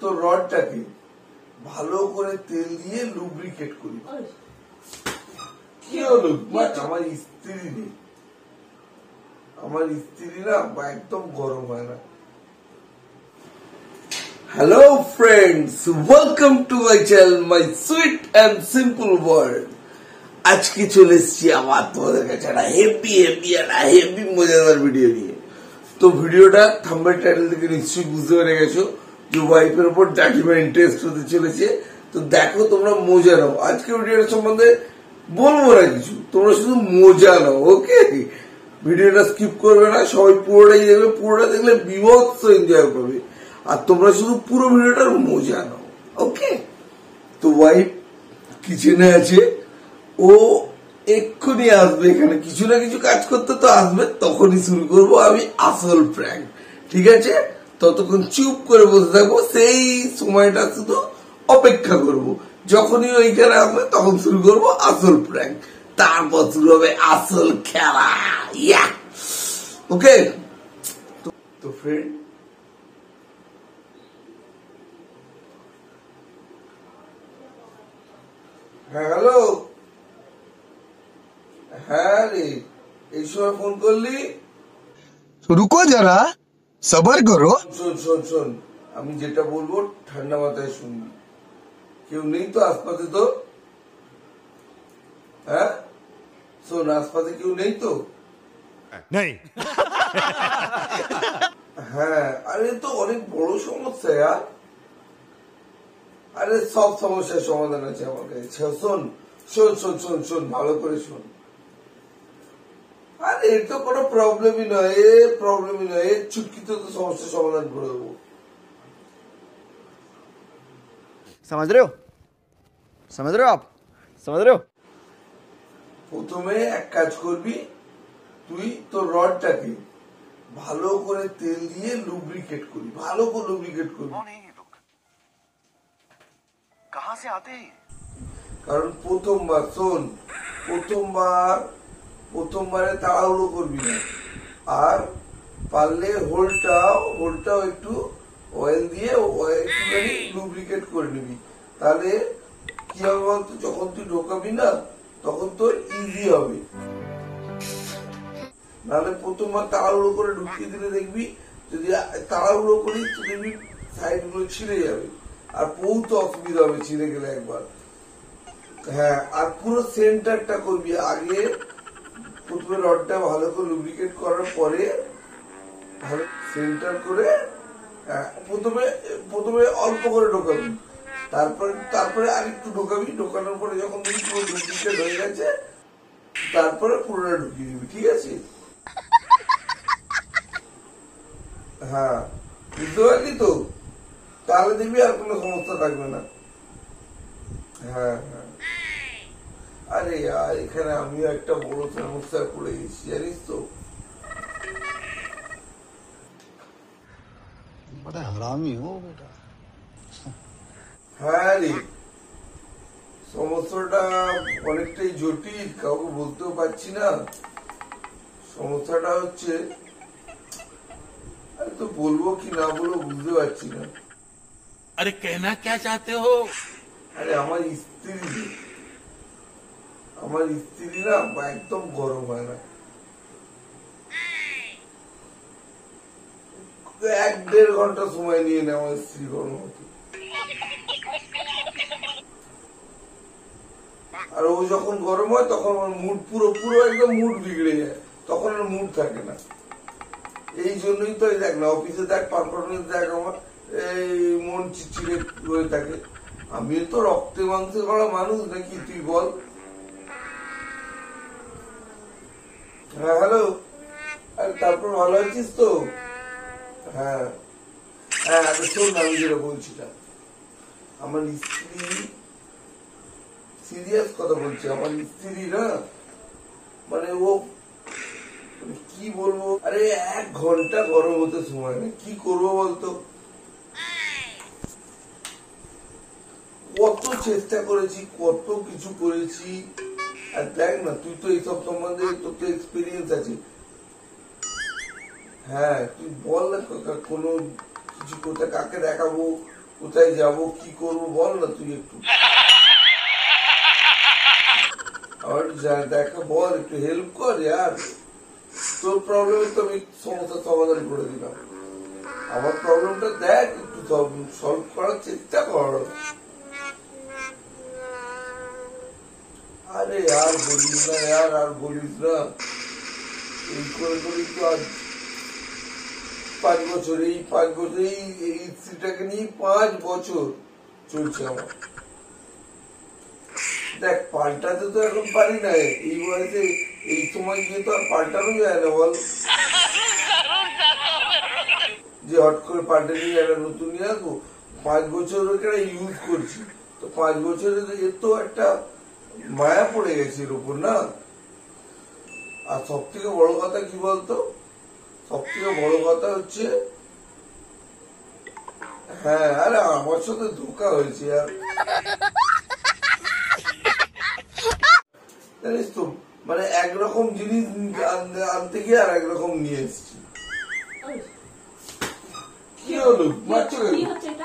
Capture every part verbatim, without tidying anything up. তো রডটাকে ভালো করে তেল দিয়ে লুব্রিকেট করি। কি হলো আমার স্ত্রী নেই, আমার স্ত্রী না একদম গরম হয় না। Hello friends, welcome to my channel my sweet and simple world. आज की चले तुम्हारे का हेपी हेपी हेपी मजादार भिडियो नहीं तो भिडियो थंबनेल टाइटल देखे निश्चय बुझते पे गेछो जो वाइफर ऊपर दाढ़ीमा इंटरेस्ट होते चले। तो देखो तुम्हारा मजा नाओ, आज के भिडियो सम्बन्धे बोलबो ना किछु, तुम्हारा शुधु मजा नाओ। ओके, भिडियो स्किप करबे ना, सबाई पुरोटाई देखबे, पुरोटा देखले बिभत्स एनजय पाबे और तुम्हारा शुद्ध पूरा भिडियोटार मजा नाओ। ओके, तो वाइफ किचेने आछे, ओ एक्षुनि आसबे, एखाने किछु ना किछु काज करते तो आसबे, तखोनी शुरू करबो आमि आसल प्रैंक। ठीक आछे, ततक्षण चुप करे बसे थाकबो, सेई समयटा शुधु अपेक्षा करबो, जखोनी ओइखाने आसबे तखन शुरू करबो आसल प्रैंक, तारपर शुरू होबे आसल खेला। या ओके, तो फ्रेंड हेलो हाँ रे इसमें फोन कर ली तो रुको जरा सबर करो। सुन सुन सुन हमें जेटा बोलबो ठंडा माथा सुन, क्यों नहीं तो आसपास तो हाँ सुन आसपास क्यों नहीं तो नहीं हाँ अरे तो अनेक बड़ो समस्या यार। अरे सब समस्या समाधान আছে আমার কাছে। শুন শুন শুন শুন শুন ভালো করে শুন। আরে এর তো কোনো প্রবলেমই নয়, এ প্রবলেমই নয়, এ চুটকিতে তো সমস্যা সমাধান করে দেব। समझ रहे हो समझ रहे हो आप समझ रहे हो। প্রথমে এক কাজ করবি, তুই তো রডটাকে ভালো করে তেল দিয়ে লুব্রিকেট করবি, ভালো করে লুব্রিকেট করবি। कहां से आते हैं? कारण प्रथम बार सुन प्रथम बार प्रथम बारे ताड़ाहुड़ो करबी ना, और पारले होलटाओ होलटाओ एकटू ऑयल दिए एकटुखानी लुब्रिकेट करे निबी, ताहले कि होबे बोलतो যখন তুই ঢোকাবি না তখন তোর ইজি হবে। নালে প্রথমবার তাড়াহুড়ো করে ঢুকিয়ে দিলে দেখবি যদি তাড়াহুড়ো করিস তো দেখবি সাইডগুলো ছিঁড়ে যাবে আর বহুত অসুবিধা হবে ছিঁড়ে গেলে একবার। হ্যাঁ, আর পুরো সেন্টারটা করবি আগে, প্রথমে রডটা ভালো করে লুব্রিকেট করার পরে ভালো সেন্টার করে প্রথমে প্রথমে অল্প করে ঢোকাবি, তারপরে তারপরে আরেকটু ঢোকাবি, ঢোকানোর পরে যখন দেখবি পুরো লুব্রিকেট হয়ে গেছে তারপরে পুরোটা ঢুকিয়ে দিবি। ঠিক আছে? হ্যাঁ, বুঝতে পারলি তো? তাহলে দেখবি আর কোনো সমস্যা থাকবে না। হ্যাঁ হ্যাঁ, আরে আর এখানে আমিও একটা বড় সমস্যা পড়ে গেছি জানিস তো। বড় হারামি ও বেটা। হ্যাঁ রে, সমস্যাটা অনেকটাই জটিল, কাউকে বলতেও পারছি না। সমস্যাটা হচ্ছে আরে তো বলবো কি না বলবো বুঝতে পারছি না। अरे कहना क्या चाहते हो? अरे हमारी स्त्री हमारी स्त्री ना एकदम गरम है ना, एक डेढ़ घंटा समय नहीं है हमारी स्त्री गरम होती। और वो जखन गरम है तक मूड पूरा पूरा एकदम मूड बिगड़े जाए, तक मूड थके ना। এই জন্যই তো দেখ না অফিসে দেখ পারফরমেন্স দেখ আমার এই মন চিচিরে হয়ে থাকে। আমি তো রক্তে মাংসে গড়া মানুষ নাকি তুই বল। হ্যাঁ হ্যালো, আরে তারপর ভালো আছিস তো? হ্যাঁ হ্যাঁ, আরে শোন আমি যেটা বলছিলাম, আমার স্ত্রী সিরিয়াস কথা বলছি, আমার স্ত্রী না মানে ও কি বলবো আরে এক ঘন্টা গরম হতে সময় নেই, কি করবো বলতো? কত চেষ্টা করেছি, কত কিছু করেছি। আর দেখ না তুই তো এইসব সম্বন্ধে তোর তো এক্সপিরিয়েন্স আছে। হ্যাঁ তুই বল না কোনো কিছু কোথায় কাকে দেখাবো কোথায় যাব কি করব বল না তুই একটু আর যা দেখা বল একটু হেল্প কর यार তোর প্রবলেম তো আমি সমস্যা সমাধান করে দিলাম আমার প্রবলেমটা দেখ একটু সলভ করার চেষ্টা কর अरे यार बोलिस ना यार यार बोलिस ना इनको बोलिस तो आज पांच बच्चों ही पांच बच्चों ही इसी टक नहीं पांच बच्चों चलते हैं देख पार्टा तो तो एक बारी ना है ये वाले से ये तुम्हारे ये तो पार्टा नहीं है ना वाल जो हट कर पार्टा नहीं है ना नोटुनी है तो पांच बच्चों लोग क्या यूज़ करती तो पांच बच्चों तो ये तो एक टा माया पड़े गई रूपुर ना और सब थे बड़ कथा कि बोलत सब थे बड़ कथा हे हाँ अरे हमारे साथ धोखा हो जानिस तो मैं एक रकम जिनिस आनते गए और एक रकम निये एसेछि कि हलो मारछो केन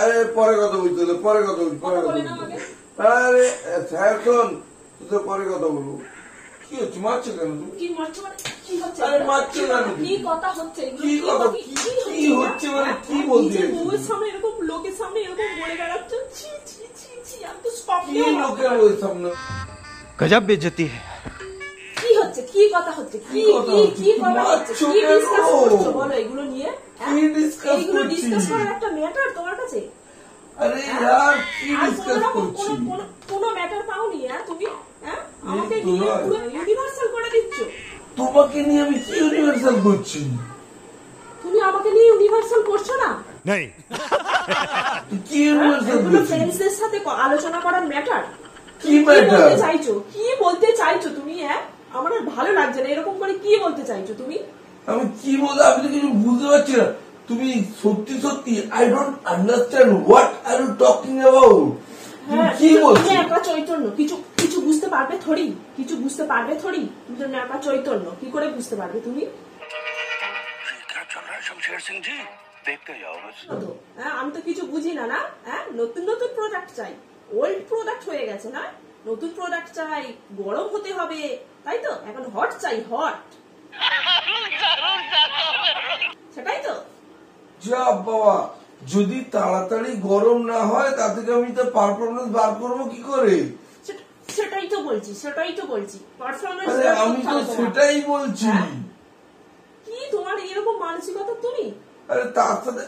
अरे परे कथा बोलते ले परे कथा बोल परे कथा अरे सायरन तुझे परे कथा बोलू কি হচ্ছে মারছ কেন তুমি কি মারছ মানে কি হচ্ছে আরে মারছ কেন কি কথা হচ্ছে কি কথা কি হচ্ছে মানে কি বলছিস ওর সামনে এরকম লোকের সামনে এরকম বলে বেড়াচ্ছ ছি ছি ছি ছি আমি তো স্পটে লোকের ওর সামনে गजब बेइज्जती है কি হচ্ছে কি কথা হচ্ছে কি কি কি কথা হচ্ছে কি ডিসকাস করছো বলো এগুলো নিয়ে কি ডিসকাস করছো এগুলো ডিসকাস করার একটা ম্যাটার তোমার কাছে अरे यार কি ডিসকাস করছো কোনো ম্যাটার পাওনি यार তুমি হ্যাঁ আমাকে নিয়ে পুরো ইউনিভার্সাল করে দিচ্ছ তোমাকে নিয়ে আমি কি ইউনিভার্সাল করছি তুমি আমাকে নিয়ে ইউনিভার্সাল করছো না নাই কি ইউনিভার্সাল করছো ফ্রেন্ডসদের সাথে আলোচনা করার ম্যাটার কি ম্যাটার বলতে চাইছো কি বলতে চাইছো তুমি হ্যাঁ আমার ভালো লাগছে না এরকম করে কি বলতে চাইছো তুমি আমি কি বলতে আমি তো কিছু বুঝতে পারছি না তুমি সত্যি সত্যি I don't understand what are you talking about তুমি কি বলছো ন্যাকা চৈতন্য কিছু কিছু বুঝতে পারবে থোড়ি কিছু বুঝতে পারবে থোড়ি তুমি তো ন্যাকা চৈতন্য কি করে বুঝতে পারবে তুমি এটা চলে শমশের সিং জি দেখতে যাও বস হ্যাঁ আমি তো কিছু বুঝি না না হ্যাঁ নতুন নতুন প্রোডাক্ট চাই ওল্ড প্রোডাক্ট হয়ে গেছে না নতুন প্রোডাক্ট চাই গরম হতে হবে তাই তো এখন হট চাই হট সেটাই তো যা বাবা যদি তাড়াতাড়ি গরম না হয় তাতে আমি তো পারফরম্যান্স বার করব কি করে সেটাই তো বলছি সেটাই তো বলছি পারফরম্যান্স আমি তো সেটাই বলছি কি তোমার এরকম মানসিকতা তুমি আরে তার সাথে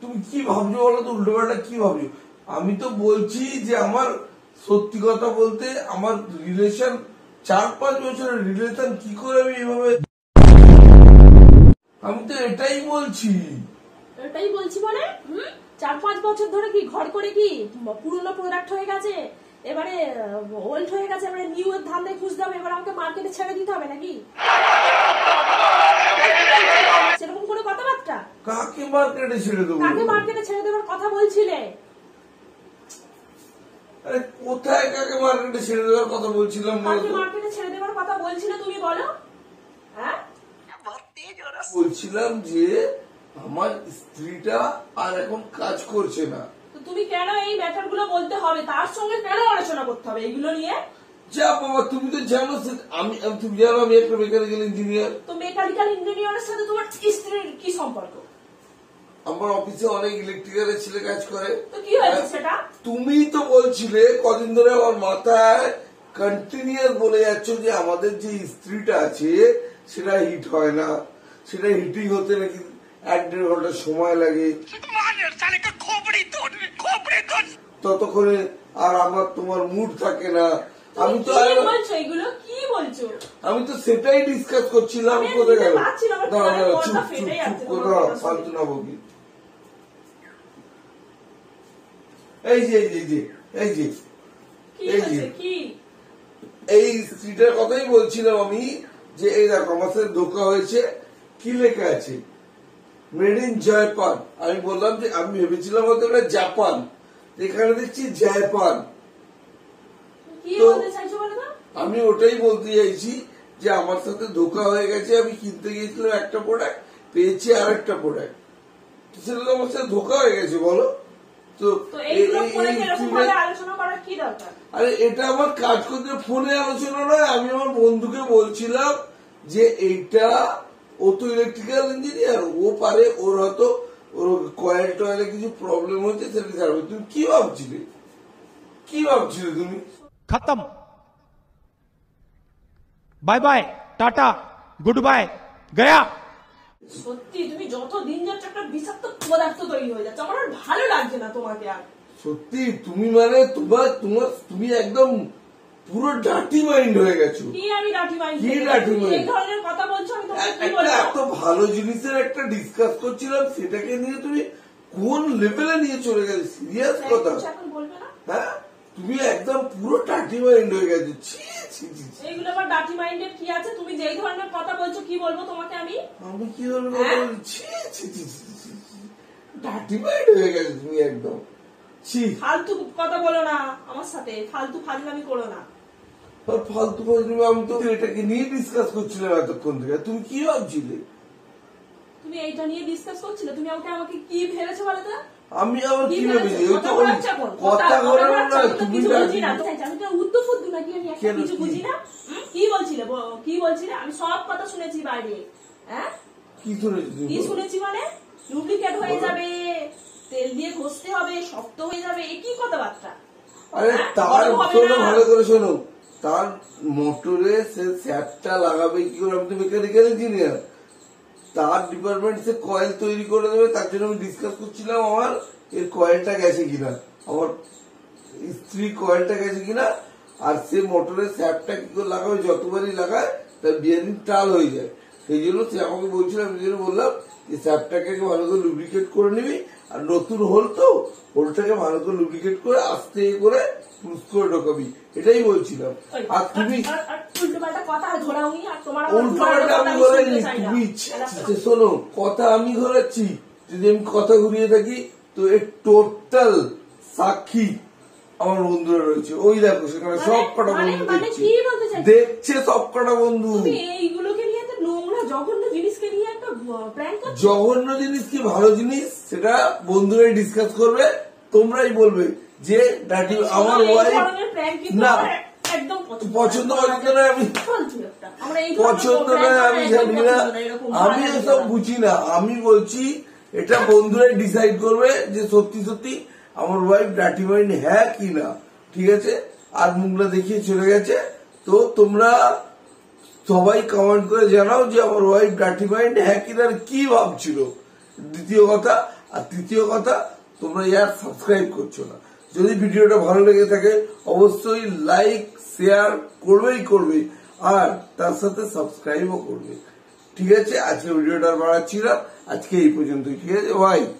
তুমি কি ভাবছো বলো তো উল্টোপাল্টা কি ভাবছো আমি তো বলছি যে আমার সত্যি কথা বলতে আমার রিলেশন চার পাঁচ বছরের রিলেশন কি করে আমি এভাবে আমি তো এটাই বলছি এটাই বলছি মানে হুম চার পাঁচ বছর ধরে কি ঘর করে কি পুরনো প্রোডাক্ট হয়ে গেছে এবারে ওল্ড হয়ে গেছে এবারে নিউ এর ধান্দায় খুঁজতে হবে এবারে আমাকে মার্কেটে ছেড়ে দিতে হবে নাকি সেরকম কোনো কথাবার্তা কাকে মার্কেটে ছেড়ে দেব কাকে মার্কেটে ছেড়ে দেবার কথা বলছিলে আরে কোথায় কাকে মার্কেটে ছেড়ে দেবার কথা বলছিলাম কাকে মার্কেটে ছেড়ে দেবার কথা বলছিলে তুমি বলো হ্যাঁ বলছিলাম যে আমার স্ত্রীটা আর এখন কাজ করছে না তো তুমি কেন এই ম্যাটারগুলো বলতে হবে তার সঙ্গে কেন আলোচনা করতে হবে এগুলো নিয়ে যা বাবা তুমি তো জানো আমি তুমি জানো আমি একটা মেকানিক্যাল ইঞ্জিনিয়ার তো মেকানিক্যাল ইঞ্জিনিয়ারের সাথে তোমার স্ত্রীর কি সম্পর্ক আমার অফিসে অনেক ইলেকট্রিক্যালের ছেলে কাজ করে তো কি হয়েছে সেটা তুমি তো বলছিলে কদিন ধরে আমার মাথায় কন্টিনিউয়াস বলে যাচ্ছে যে আমাদের যে স্ত্রীটা আছে সেটা হিট হয় না সেটা হিটিং হতে নাকি এক দেড় ঘন্টা সময় লাগে ততক্ষণে আর আমার তোমার মুড থাকে না আমি তো আমি তো সেটাই ডিসকাস করছিলাম কোথায় গেল এই যে এই যে এই যে এই যে এই স্ত্রীটার কথাই বলছিলাম আমি যে এই দেখো আমার সাথে ধোকা হয়েছে কি লেখা আছে মেড ইন জাপান আমি বললাম যে আমি ভেবেছিলাম হয়তো এটা জাপান এখানে দেখছি জাপান আমি ওটাই বলতে চাইছি যে আমার সাথে ধোকা হয়ে গেছে, আমি কিনতে গিয়েছিলাম একটা প্রোডাক্ট, পেয়েছি আর একটা প্রোডাক্ট, সেগুলো আমার সাথে ধোকা হয়ে গেছে বলো। তো আরে এটা আমার কাজ করতে ফোনে আলোচনা নয়, আমি আমার বন্ধুকে বলছিলাম যে এইটা ও তো ইলেকট্রিক্যাল ইঞ্জিনিয়ার, ও পারে, ওর হয়তো ওর কয়েল টয়েলে কিছু প্রবলেম হচ্ছে, সেটা ছাড়বে। তুমি কি ভাবছিলে কি ভাবছিলে তুমি? খতম, bye bye, tata, good bye, গয়া। সত্যি তুমি যত দিন যাচ্ছে একটা বিষাক্ত পদার্থ তৈরি হয়ে যাচ্ছে, আমার ভালো লাগছে না তোমাকে আর। সত্যি তুমি মানে তোমার তোমার তুমি একদম পুরো ডাটি মাইন্ড হয়ে গেছো। কি আমি ডাটি মাইন্ড? কি ডাটি মাইন্ড? এই ধরনের কথা বলছো। আমি তো এত ভালো জিনিসের একটা ডিসকাস করছিলাম, সেটাকে নিয়ে তুমি কোন লেভেলে নিয়ে চলে গেলে, সিরিয়াস কথা। এখন বলবে না? হ্যাঁ, তুমি একদম পুরো ডাটি মাইন্ড হয়ে গেছো। ছি ছি ছি, এইগুলো আমার ডাটি মাইন্ডের কি আছে? তুমি যেই ধরনের কথা বলছো, কি বলবো তোমাকে আমি? আমি কি বলবো? ছি ছি ছি, ডাটি মাইন্ড হয়ে গেছো তুমি একদম। ছি, ফালতু কথা বলো না আমার সাথে, ফালতু ফাজলামি করো না। আর ফালতু ফাজলামি? আমি তো এটাকে নিয়ে ডিসকাস করছিলাম এতক্ষণ ধরে। তুমি কি ভাবছিলে? তুমি এইটা নিয়ে ডিসকাস করছিলে? তুমি আমাকে আমাকে কি ভেবেছো বলো তো? আমি আবার কি ভেবেছি? ও তো কথা বলো না তুমি, বুঝি না আমি তো উদ্দু ফুদ্দু নাকি? আমি একটা কিছু বুঝি না। কি বলছিলে? কি বলছিলে? আমি সব কথা শুনেছি বাইরে। হ্যাঁ, কি শুনেছি? কি শুনেছি মানে ডুপ্লিকেট হয়ে যাবে, তেল দিয়ে ঘষতে হবে, শক্ত হয়ে যাবে, একই কথাবার্তা। আরে তার শোনো, ভালো করে শোনো, তার মোটরে সে স্যাপটা লাগাবে কি করে? আমি তো মেকানিক্যাল ইঞ্জিনিয়ার, তার ডিপার্টমেন্ট সে কয়েল তৈরি করে দেবে। তার জন্য আমি ডিসকাস করছিলাম আমার এর কয়েলটা গেছে কিনা, আমার স্ত্রী কয়েলটা গেছে কিনা, আর সে মোটরের স্যাপটা কি করে লাগাবে? যতবারই লাগায় তার বিয়ারিং টাল হয়ে যায়। সেই জন্য সে আমাকে বলছিল, আমি জন্য বললাম যে স্যাপটাকে ভালো করে লুব্রিকেট করে নিবি, আর নতুন হোল তো হোলটাকে ভালো করে লুব্রিকেট করে আস্তে করে পুশ করে ঢোকাবি, এটাই বলছিলাম। আর তুমি উল্টোপাল্টা কথা ঘোরাওনি। আর তোমার উল্টোপাল্টা আমি ঘোরাইনি। তুমি শোনো, কথা আমি ঘোরাচ্ছি? যদি আমি কথা ঘুরিয়ে থাকি তো এর টোটাল সাক্ষী আমার বন্ধুরা রয়েছে। ওই দেখো সেখানে সব কটা বন্ধু দেখছে, দেখছে সব কটা বন্ধু। এইগুলোকে নিয়ে তো নোংরা জঘন্য জিনিসকে নিয়ে একটা প্র্যাঙ্ক করছো। জঘন্য জিনিস কি ভালো জিনিস সেটা বন্ধুরাই ডিসকাস করবে, তোমরাই বলবে যে ডাটি আমার ওয়াইফ না পছন্দ করে। আমি পছন্দ নয়, আমি জানি না, আমি এসব বুঝি না। আমি বলছি এটা বন্ধুরাই ডিসাইড করবে যে সত্যি সত্যি আমার ওয়াইফ ডাটি মাইন্ড হ্যাঁ কি না। ঠিক আছে, আর মুখটা দেখিয়ে চলে গেছে। তো তোমরা সবাই কমেন্ট করে জানাও যে আমার ওয়াইফ ডাটি মাইন্ড হ্যাঁ কিনা, কি ভাবছিল। দ্বিতীয় কথা, আর তৃতীয় কথা, তোমরা ইয়ার সাবস্ক্রাইব করছো না। যদি ভিডিওটা ভালো লেগে থাকে অবশ্যই লাইক শেয়ার করবেই করবে, আর তার সাথে সাবস্ক্রাইবও করবে। ঠিক আছে, আজকে ভিডিওটা বাড়াচ্ছি না, আজকে এই পর্যন্তই। ঠিক আছে, বাই।